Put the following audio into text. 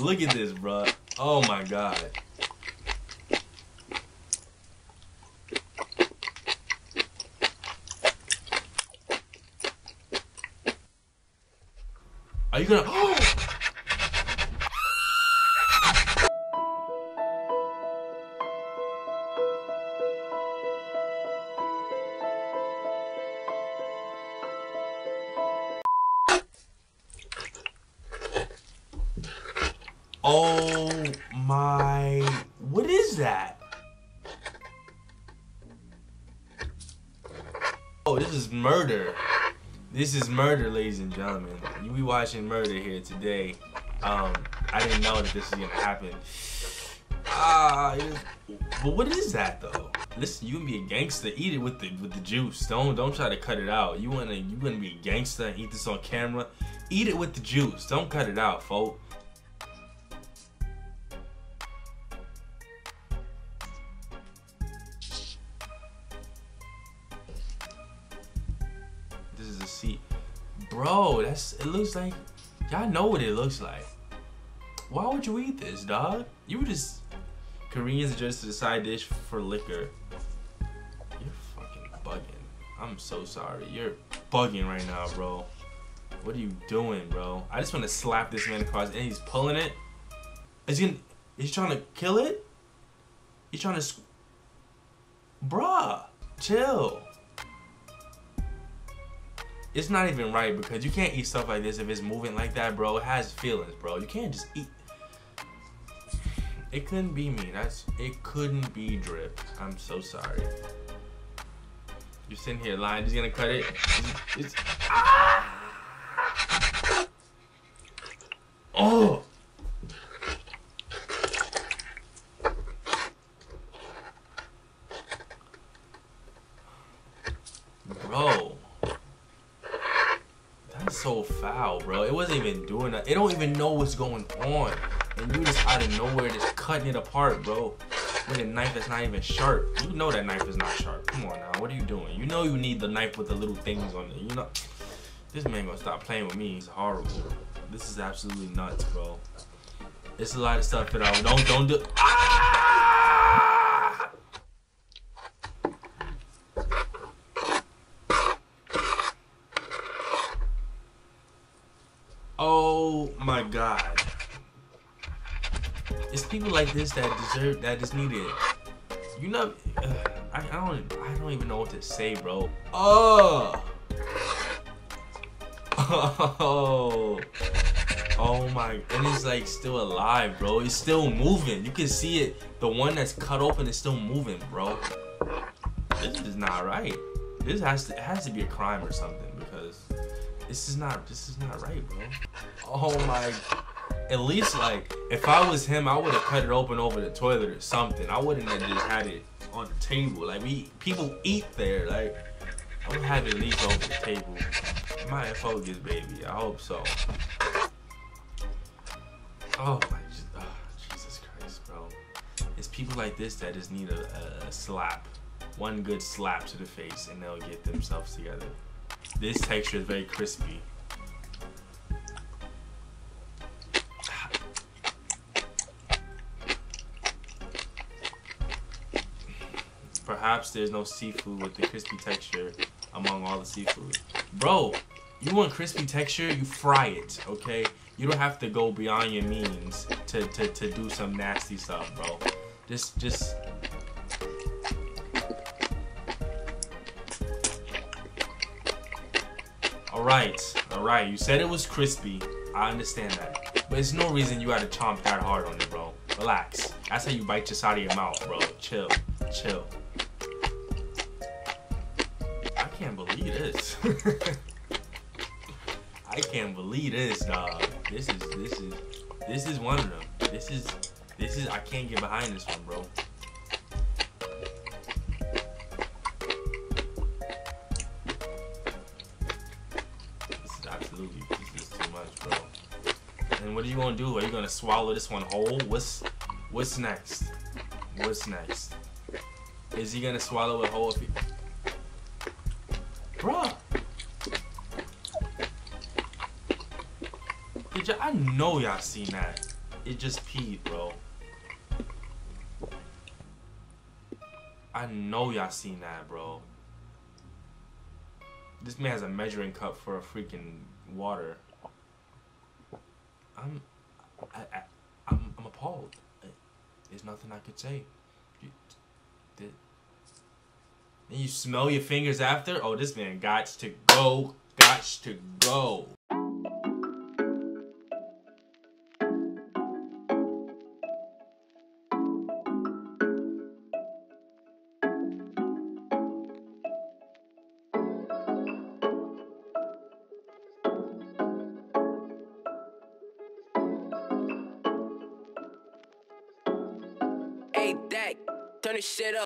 Look at this, bruh. Oh my god. Are you gonna? Oh! Oh my, what is that? Oh, this is murder. This is murder, ladies and gentlemen. We watching murder here today. I didn't know that this was gonna happen. But what is that though? Listen, you can be a gangster, eat it with the juice. Don't try to cut it out. You wanna be a gangster and eat this on camera? Eat it with the juice. Don't cut it out, folks. This is a seat. Bro, it looks like, y'all know what it looks like. Why would you eat this, dog? You were just, Koreans just a side dish for liquor. You're fucking bugging. I'm so sorry. You're bugging right now, bro. What are you doing, bro? I just want to slap this man across and he's pulling it. Is he trying to kill it? He's trying to, bruh, chill. It's not even right because you can't eat stuff like this if it's moving like that, bro. It has feelings, bro. You can't just eat. It couldn't be me. It couldn't be drip. I'm so sorry. You're sitting here lying. He's gonna cut it. Ah! Oh! Bro. That's so foul, bro. It wasn't even doing that. It don't even know what's going on. And you just out of nowhere just cutting it apart, bro. With a knife that's not even sharp. You know that knife is not sharp. Come on now, what are you doing? You know you need the knife with the little things on it. You know, this man gonna stop playing with me. He's horrible. This is absolutely nuts, bro. It's a lot of stuff that I don't do. Ah! Oh my god. It's people like this that just need it. You know, I don't even know what to say, bro. Oh. Oh. Oh my, and it's like still alive, bro. It's still moving. You can see it. The one that's cut open is still moving, bro. This is not right. This has to be a crime or something because this is not right, bro. Oh my, at least like if I was him, I would have cut it open over the toilet or something. I wouldn't have just had it on the table. Like people eat there. Like I would have it at least over the table. Am I in focus, baby? I hope so. Oh my, oh, Jesus Christ, bro. It's people like this that just need a slap. One good slap to the face and they'll get themselves together. This texture is very crispy. Perhaps there's no seafood with the crispy texture among all the seafood. Bro, you want crispy texture? You fry it, okay? You don't have to go beyond your means to do some nasty stuff, bro. Just... All right, you said it was crispy. I understand that. But it's no reason you gotta chomp that hard on it, bro. Relax. That's how you bite just out of your mouth, bro. Chill, chill. I can't believe this. I can't believe this, dog. This is one of them. This is I can't get behind this one, bro. I What are you gonna do? Are you gonna swallow this one whole? What's next? What's next? Is he gonna swallow it whole? Bruh. I know y'all seen that. It just peed, bro. I know y'all seen that, bro. This man has a measuring cup for a freaking water. I'm appalled. There's nothing I could say. And you smell your fingers after? Oh, this man got to go. Got to go. Hey, Dak, turn this shit up.